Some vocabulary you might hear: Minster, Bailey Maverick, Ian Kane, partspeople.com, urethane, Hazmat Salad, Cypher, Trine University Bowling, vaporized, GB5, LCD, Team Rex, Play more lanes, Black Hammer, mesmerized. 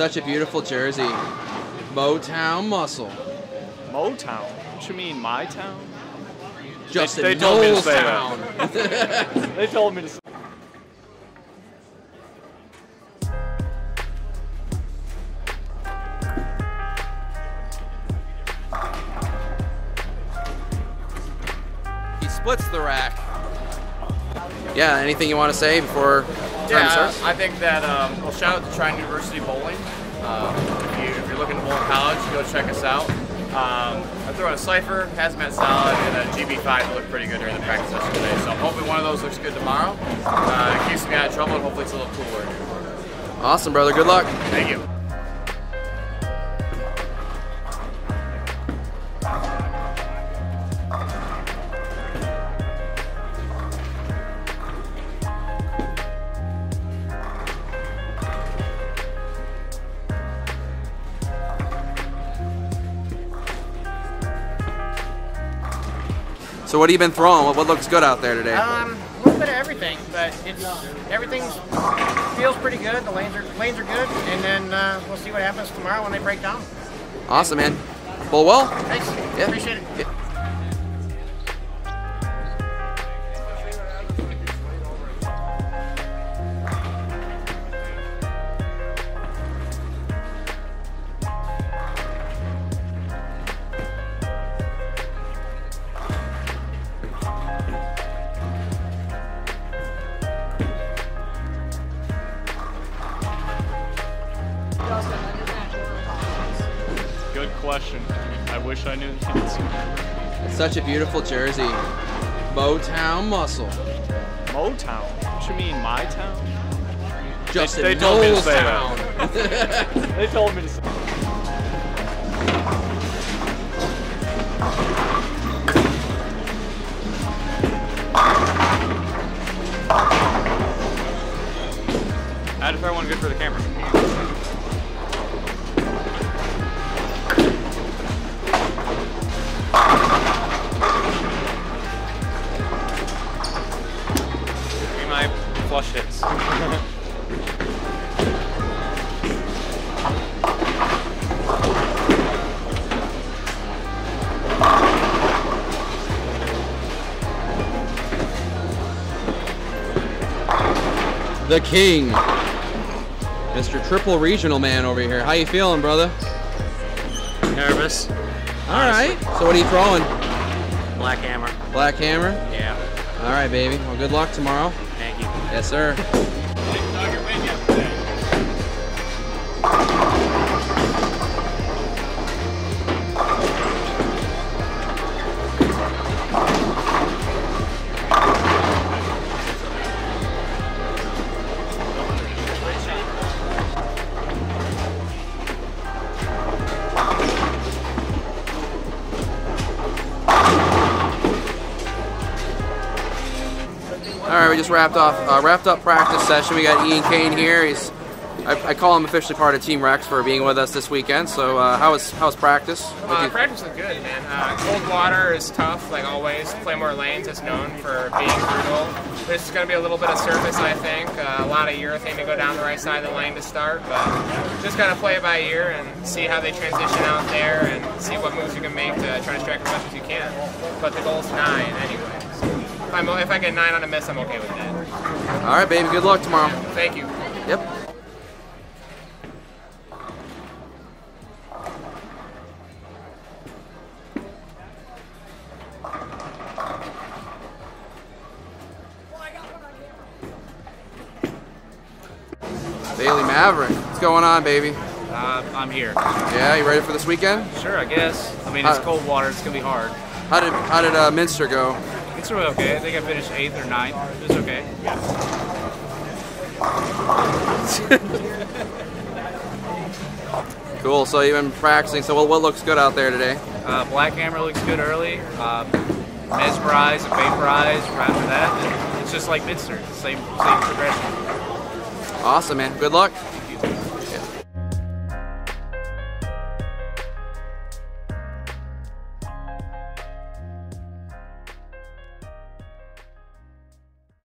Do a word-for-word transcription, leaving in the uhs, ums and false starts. Such a beautiful jersey. Motown Muscle. Motown? What you mean, my town? Justin they, they told Knowles me to say that. They told me to say that. Splits the rack. Yeah, anything you want to say before yeah, time starts? I think that, um, well, shout out to Trine University Bowling. Um, if, you, if you're looking to bowl in college, go check us out. Um, I throw in a Cypher, Hazmat Salad, and a G B five that looked pretty good during the practice session today. So hopefully one of those looks good tomorrow. Uh, it keeps me out of trouble, and hopefully it's a little cooler. Awesome, brother. Good luck. Thank you. So what have you been throwing? What, what looks good out there today? Um, a little bit of everything, but it's everything feels pretty good. The lanes are lanes are good, and then uh, we'll see what happens tomorrow when they break down. Awesome, man. Bowl well. Thanks. Yeah. Appreciate it. Yeah. Good question. I wish I knew the answer. Such a beautiful jersey. Motown Muscle. Motown? What you mean, my town? Justin they, they told Knowles me to say town. That. They told me to say that. I'd have everyone good for the camera. Flush hits. The king, Mister Triple Regional Man over here. How you feeling, brother? Nervous. All right. So what are you throwing? Black Hammer. Black Hammer? Yeah. All right, baby. Well, good luck tomorrow. Thank you. Yes, sir. All right, we just wrapped off uh, wrapped up practice session. We got Ian Kane here. He's I, I call him officially part of Team Rex for being with us this weekend. So uh, how was how was practice? Uh, practice was good, man. Uh, cold water is tough, like always. Play More Lanes is known for being brutal. There's going to be a little bit of surface, I think. Uh, a lot of urethane to go down the right side of the lane to start, but just kind of play it by ear and see how they transition out there and see what moves you can make to try to strike as much as you can. But the goal's nine anyway. I'm, if I get nine on a miss, I'm okay with that. All right, baby. Good luck tomorrow. Yeah, thank you. Yep. Bailey Maverick. What's going on, baby? Uh, I'm here. Yeah, you ready for this weekend? Sure, I guess. I mean, it's uh, cold water. It's going to be hard. How did, how did uh, Minster go? It's really okay. I think I finished eighth or ninth. It was okay. Yeah. Cool. So you've been practicing. So what looks good out there today? Uh, Black Hammer looks good early. Uh, mesmerized and vaporized right after that. And it's just like Minster. Same, same progression. Awesome, man. Good luck.